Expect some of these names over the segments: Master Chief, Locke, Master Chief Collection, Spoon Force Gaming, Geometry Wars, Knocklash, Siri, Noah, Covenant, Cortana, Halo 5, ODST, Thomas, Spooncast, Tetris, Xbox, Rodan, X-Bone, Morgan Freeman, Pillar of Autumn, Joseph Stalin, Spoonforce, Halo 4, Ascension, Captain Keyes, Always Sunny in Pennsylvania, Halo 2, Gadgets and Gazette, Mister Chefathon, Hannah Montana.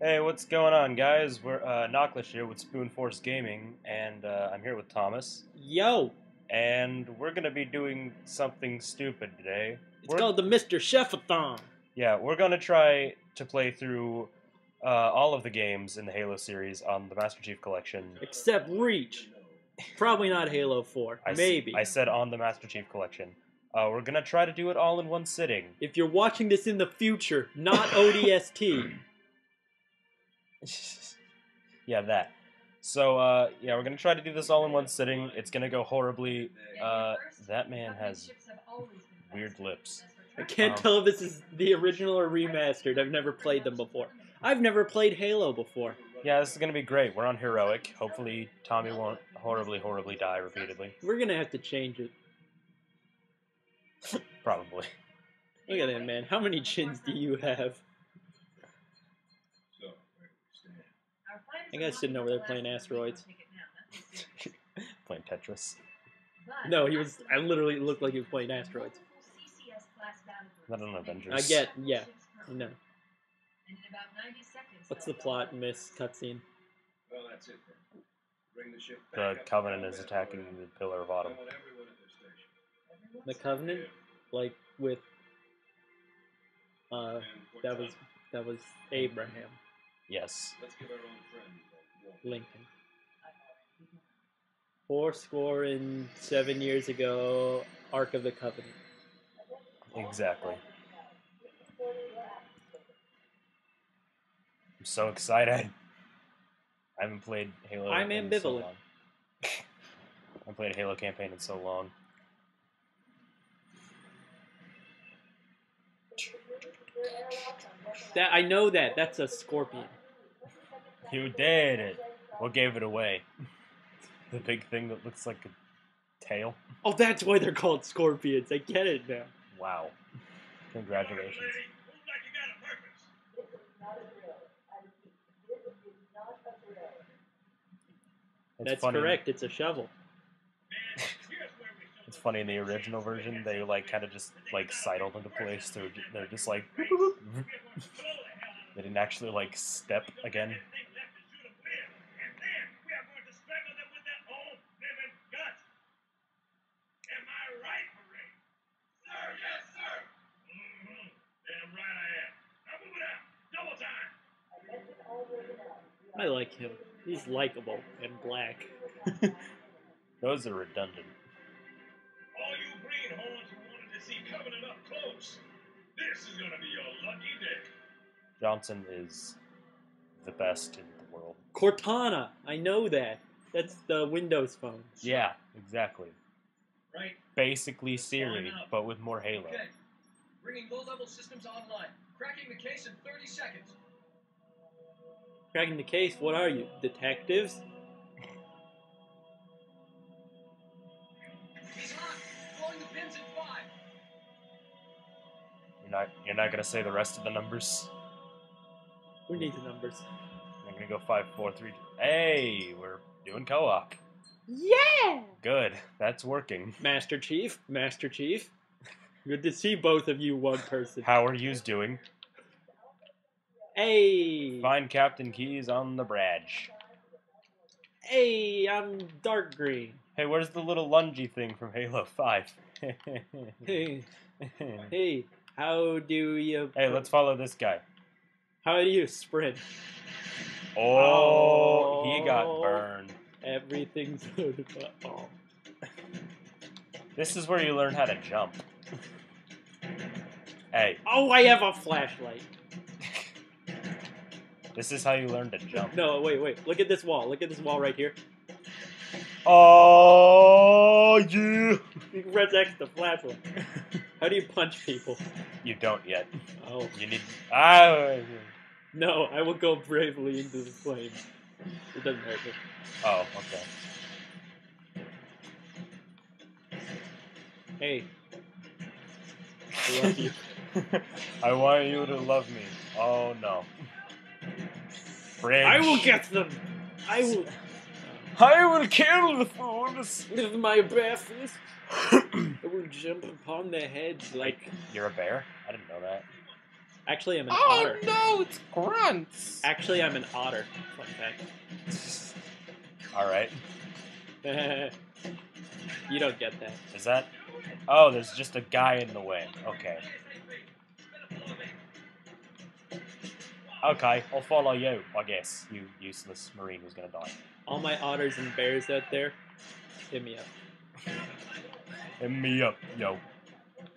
Hey, what's going on, guys? We're Knocklash here with Spoon Force Gaming, and I'm here with Thomas. Yo! And we're going to be doing something stupid today. It's called the Mister Chefathon. Yeah, we're going to try to play through all of the games in the Halo series on the Master Chief Collection. Except Reach. Probably not Halo 4. Maybe. I said on the Master Chief Collection. We're going to try to do it all in one sitting. If you're watching this in the future, not ODST. Yeah, that. So, yeah, we're going to try to do this all in one sitting. It's going to go horribly. That man has weird lips. I can't tell if this is the original or remastered. I've never played them before. I've never played Halo before. Yeah, this is going to be great. We're on Heroic. Hopefully Tommy won't horribly, horribly die repeatedly. We're going to have to change it. Probably. Look at that, man. How many chins do you have? I think I sitting over there playing asteroids. Playing Tetris. No, he was. I literally looked like he was playing asteroids. Not on Avengers. I get, yeah. No. What's the plot in this cutscene? Well, that's it. Bring the ship back. The Covenant is attacking the Pillar of Autumn. The Covenant? Like, with. That was Abraham. Yes. Let's give our old friend Lincoln. 4 score and 7 years ago, Ark of the Covenant. Exactly. I'm so excited. I haven't played Halo. I'm ambivalent. So long. I haven't played a Halo campaign in so long. That I know that. That's a scorpion. You did it. What gave it away? The big thing that looks like a tail? Oh, that's why they're called scorpions. I get it now. Wow. Congratulations. That's correct. It's a shovel. It's funny, in the original version, they like kind of just like sidled into place. They're just like they didn't actually like step again. I like him. He's likable and black. Those are redundant. Covenant up close. This is gonna be your lucky day. Johnson is the best in the world. Cortana, I know that. That's the Windows phone. Yeah, exactly. Right. Basically Siri, but with more Halo. Okay. Bringing low-level systems online. Cracking the case in 30 seconds. Cracking the case? What are you, detectives? You're not gonna say the rest of the numbers. We need the numbers. I'm gonna go 5, 4, 3. Hey, we're doing co-op. Yeah. Good. That's working. Master Chief, Master Chief. Good to see both of you, one person. How are yous doing? Hey. Find Captain Keyes on the bridge. Hey, I'm dark green. Hey, where's the little lungy thing from Halo 5? Hey. Hey. How do you... Hey, let's follow this guy. How do you sprint? Oh, he got burned. Everything's good. Oh. This is where you learn how to jump. Hey. Oh, I have a flashlight. This is how you learn to jump. No, wait, wait. Look at this wall. Look at this wall right here. Oh, yeah. You can press X to flashlight. How do you punch people? You don't yet. Oh. You need... Ah. No, I will go bravely into the flames. It doesn't hurt me. Oh, okay. Hey. I love you. I want you to love me. Oh, no. Bridge. I will get them! I will kill the thorns with my bare fist. I will jump upon their heads like... You're a bear? I didn't know that. Actually, I'm an otter. Oh, no, it's grunts. Actually, I'm an otter. Fun fact. All right. You don't get that. Is that? Oh, there's just a guy in the way. Okay. Okay, I'll follow you, I guess. You useless marine who's gonna die. All my otters and bears out there, hit me up. Hit me up, yo.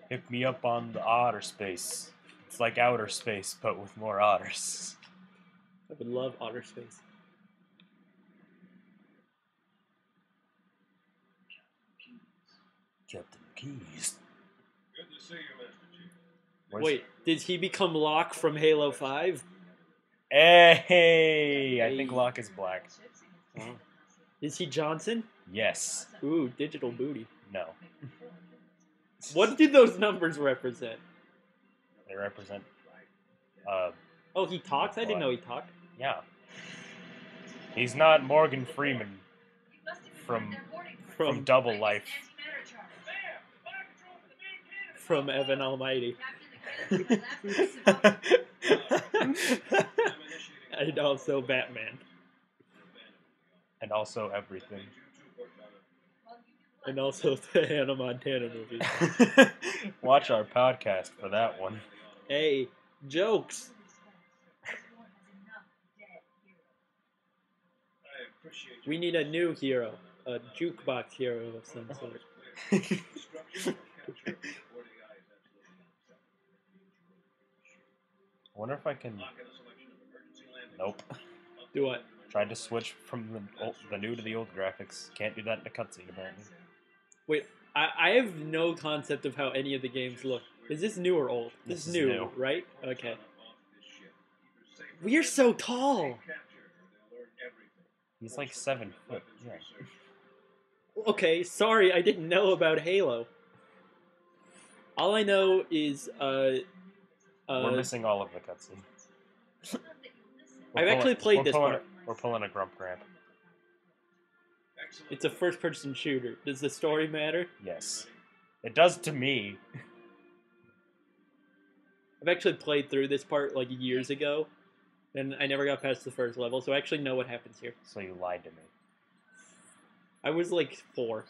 Hit me up on the otter space. It's like outer space, but with more otters. I would love otter space. Captain Keyes. Good to see you, Master Chief. Wait, did he become Locke from Halo 5? Hey, I think Locke is black. Oh. Is he Johnson? Yes. Ooh, digital booty. No. What did those numbers represent? They represent... oh, he talks? I didn't know he talked. Yeah. He's not Morgan Freeman from Double Life. From Evan Almighty. And also Batman. And also everything. And also the Hannah Montana movie. Watch our podcast for that one. Hey, jokes. We need a new hero. A jukebox hero of some sort. I wonder if I can... Nope. Do what? Tried to switch from the new to the old graphics. Can't do that in a cutscene, apparently. Wait, I have no concept of how any of the games look. Is this new or old? This is new, right? Okay. We are so tall! He's like 7 foot. Yeah. Okay, sorry, I didn't know about Halo. All I know is, we're missing all of the cutscenes. I've actually played this part. We're pulling a Grump Grant. It's a first-person shooter. Does the story matter? Yes. It does to me. I've actually played through this part, like, years ago, and I never got past the first level, so I actually know what happens here. So you lied to me. I was, like, 4.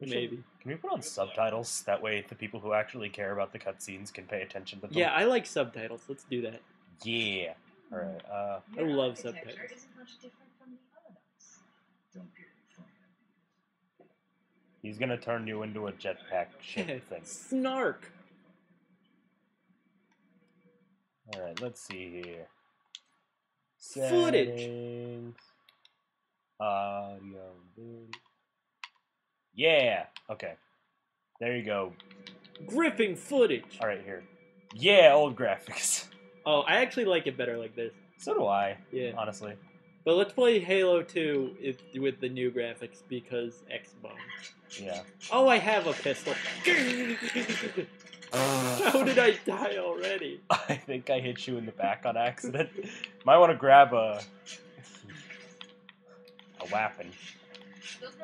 Maybe. Can we put on subtitles? That way the people who actually care about the cutscenes can pay attention to them. Yeah, I like subtitles. Let's do that. Yeah. Alright, I love subtitles. He's gonna turn you into a jetpack shit thing. Snark! Alright, let's see here. Footage! Audio video. Yeah. Okay. There you go. Gripping footage. All right, here. Yeah, old graphics. Oh, I actually like it better like this. So do I. Yeah. Honestly. But let's play Halo 2 with the new graphics because X-Bone. Yeah. Oh, I have a pistol. How did I die already? I think I hit you in the back on accident. Might want to grab a weapon.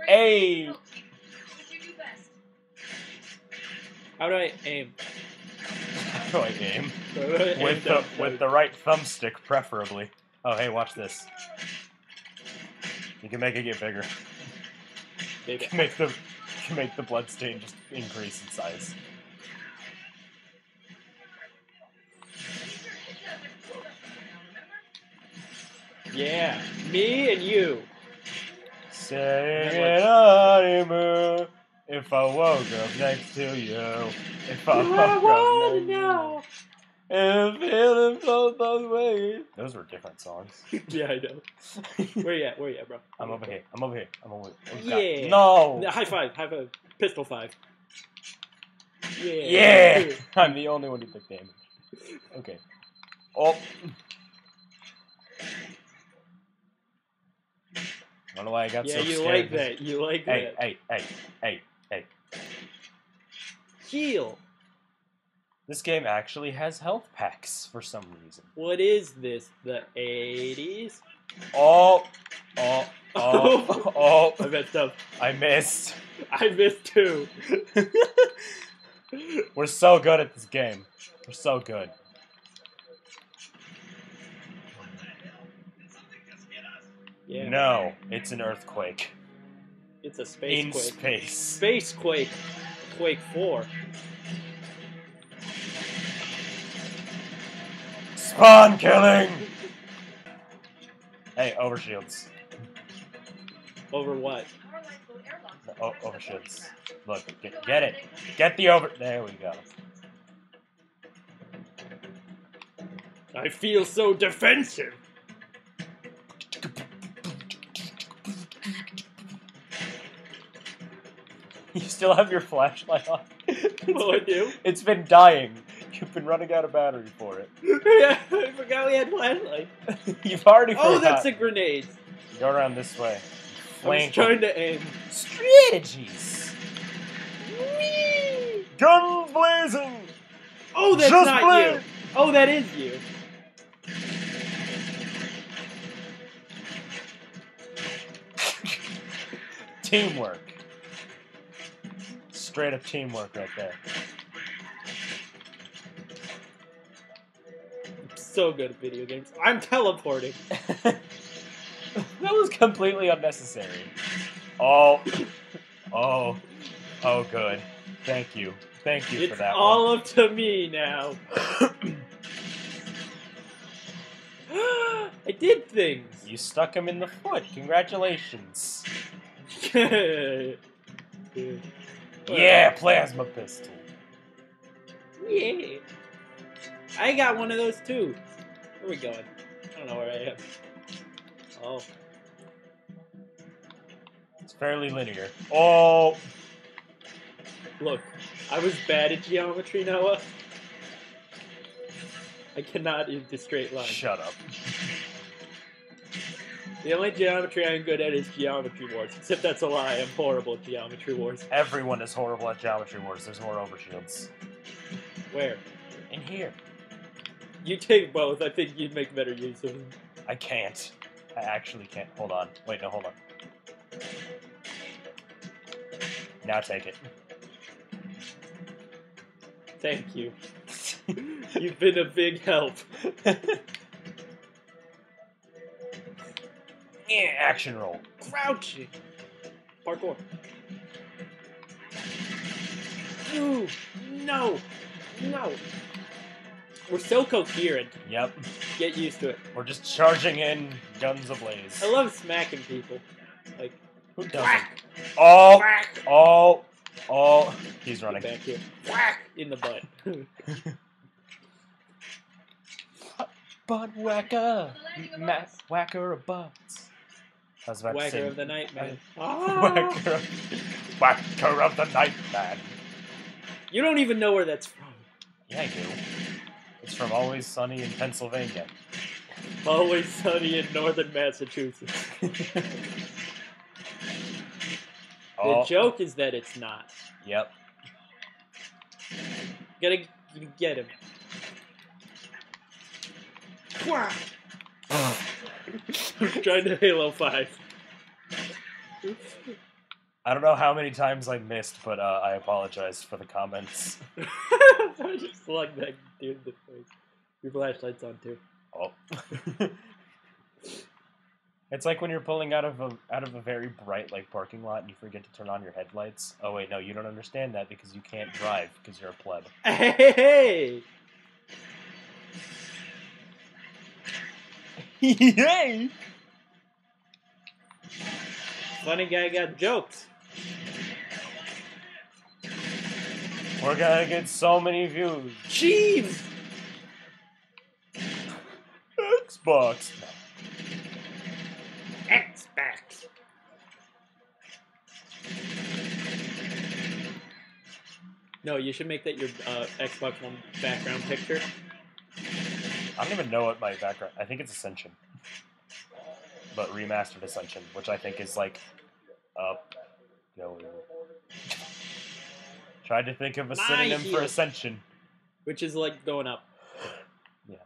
Hey. How do I aim? How do I aim? With the right thumbstick, preferably. Oh, hey, watch this. You can make it get bigger. You can make the bloodstain just increase in size. Yeah, me and you. Say it. If I woke up next to you, if I woke up now, and feeling flows both ways. Those were different songs. Yeah, I know. Where you at? Where you at, bro? I'm over here. I'm over here. I'm over here. Yeah. No. High five. High five. Pistol five. Yeah. Yeah. I'm the only one who took damage. Okay. Oh. I don't know why I got so scared. Yeah, you like that. You like that. Hey, hey, hey, hey, hey. Heal. This game actually has health packs for some reason. What is this? The 80s? Oh. I messed up. I missed. I missed too. We're so good at this game. We're so good. Yeah. No, it's an earthquake. It's a space quake. In space. Space quake. Quake 4. Spawn killing! Hey, overshields. Over what? Overshields. Look, get it. Get the over... There we go. I feel so defensive! You still have your flashlight on? Oh, I do? It's been dying. You've been running out of battery for it. Yeah, I forgot we had flashlight. You've already forgotten. Oh, that's a grenade. Go around this way. I'm trying to aim. Strategies. Whee! Guns blazing. Oh, that's just not you. Oh, that is you. Teamwork. Straight up teamwork right there. I'm so good at video games. I'm teleporting. That was completely unnecessary. Oh. Oh. Oh, good. Thank you. Thank you for that. It's all up to me now. I did things. You stuck him in the foot. Congratulations. Dude. Yeah, plasma pistol. Yeah. I got one of those too. Where are we going? I don't know where I am. Oh. It's fairly linear. Oh. Look, I was bad at geometry, Noah. I cannot in the straight line. Shut up. The only geometry I'm good at is Geometry Wars, except that's a lie. I'm horrible at Geometry Wars. Everyone is horrible at Geometry Wars. There's more overshields. Where? In here. You take both. I think you'd make better use of them. I can't. I actually can't. Hold on. Wait, no, hold on. Now take it. Thank you. You've been a big help. Action roll. Crouching. Parkour. Ooh, no. No. We're so coherent. Yep. Get used to it. We're just charging in, guns ablaze. I love smacking people. Like, who doesn't? Whack. Oh. Whack. Oh. Oh. He's running. Get back here. Whack. In the butt. Butt whacker. Whacker of butts. I was about to say, of the night, man. Ah. Whacker of the night, man. You don't even know where that's from. Yeah, I do. It's from Always Sunny in Pennsylvania. Always Sunny in northern Massachusetts. Oh. The joke is that it's not. Yep. Gotta get him. Wow. I'm trying to Halo 5. I don't know how many times I missed, but I apologize for the comments. I just slugged that dude in the face. Your flashlight's on too. Oh. It's like when you're pulling out of a very bright like parking lot and you forget to turn on your headlights. Oh wait, no, you don't understand that because you can't drive because you're a pleb. Hey. Yay! Funny guy got jokes. We're gonna get so many views. Jeez! Xbox. Xbox. No, you should make that your Xbox One background picture. I don't even know what my background... I think it's Ascension. But remastered Ascension, which I think is like... No. Tried to think of a synonym for Ascension. Which is like going up. Yeah.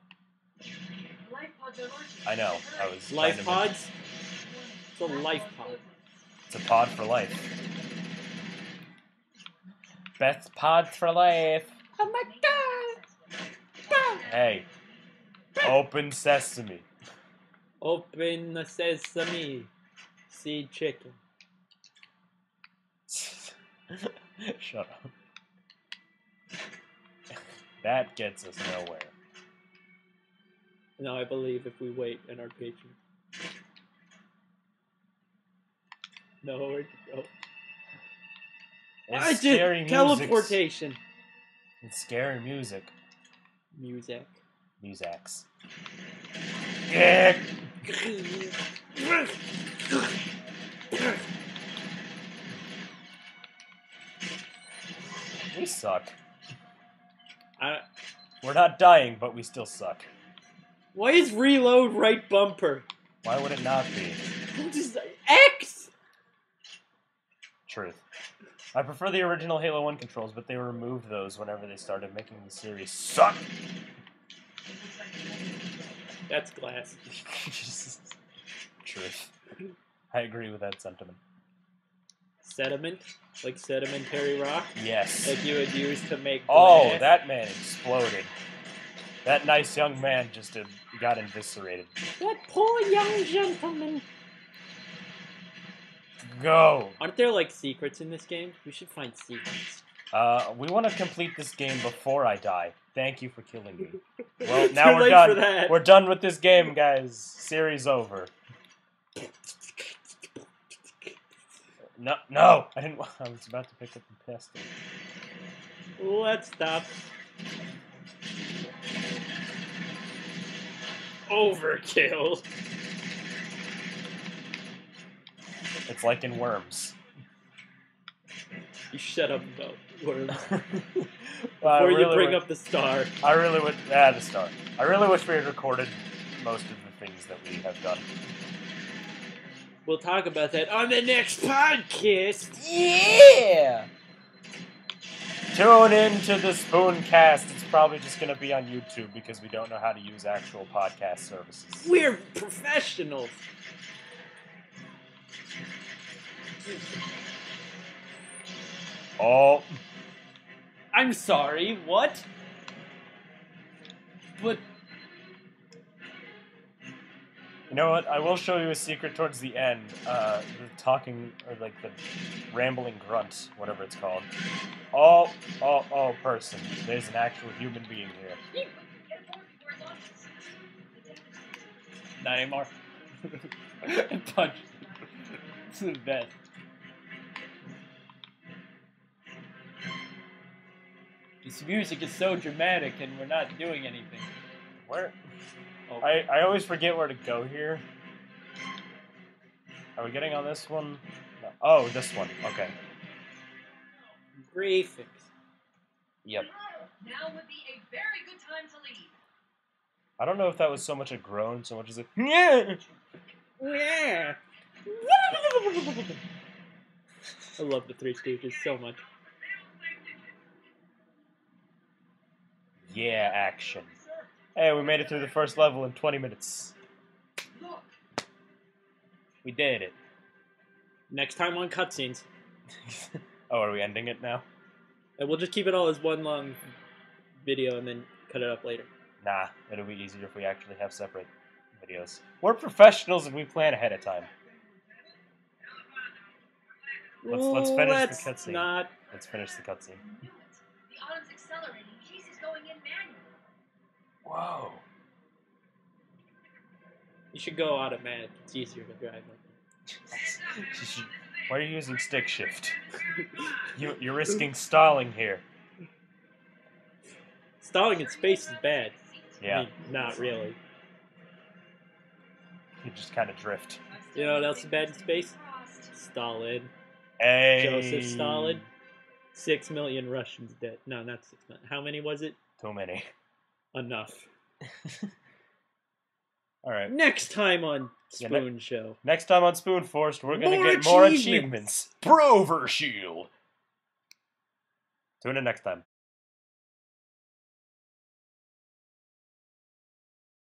I know. I was life pods? It's a life pod. It's a pod for life. Best pod for life. Oh my god! Hey. Open sesame. Open sesame, see chicken. Shut up. That gets us nowhere. No, I believe if we wait in our patrons. No, where'd you go? I did teleportation. It's scary music. Music. Musax. We suck. We're not dying, but we still suck. Why is reload right bumper? Why would it not be? Just X! Truth. I prefer the original Halo 1 controls, but they removed those whenever they started making the series suck. That's glass. Truth. I agree with that sentiment. Sediment? Like sedimentary rock? Yes. Like you would use to make glass? Oh, that man exploded. That nice young man just got eviscerated. That poor young gentleman. Go. Aren't there like secrets in this game? We should find secrets. We want to complete this game before I die. Thank you for killing me. Well, now we're done. We're done with this game, guys. Series over. No, no, I didn't. I was about to pick up the pistol. Let's stop. Overkill. It's like in Worms. You shut up about Worms. Before you bring up the star. I really would. Ah, the star. I really wish we had recorded most of the things that we have done. We'll talk about that on the next podcast. Yeah! Tune in to the Spooncast. It's probably just going to be on YouTube because we don't know how to use actual podcast services. We're professionals. Oh. I'm sorry, what? But... You know what? I will show you a secret towards the end. The talking, or like the rambling grunt, whatever it's called. Oh, person. There's an actual human being here. Not anymore. Punch. It's the best. This music is so dramatic and we're not doing anything. Where? Oh. I always forget where to go here. Are we getting on this one? No. Oh, this one. Okay. Graphics. Yep. Now would be a very good time to leave. I don't know if that was so much a groan, so much as a... Yeah. I love the Three Stooges so much. Yeah, action. Hey, we made it through the first level in 20 minutes. Look. We did it. Next time on cutscenes. Oh, are we ending it now? And we'll just keep it all as one long video and then cut it up later. Nah, it'll be easier if we actually have separate videos. We're professionals and we plan ahead of time. Let's finish the cutscene. Let's finish the cutscene. The autumn's accelerating. Keyes is going in manually. Whoa. You should go automatic. It's easier to drive. Why are you using stick shift? You're risking stalling here. Stalling in space is bad. Yeah. I mean, not really. You just kind of drift. You know what else is bad in space? Stalin. Hey. Joseph Stalin. 6 million Russians dead. No, not 6 million. How many was it? Too many. Enough. All right. Next time on Spoon Show. Next time on Spoon Forced, we're going to get more achievements. Prover Shield. Tune in next time.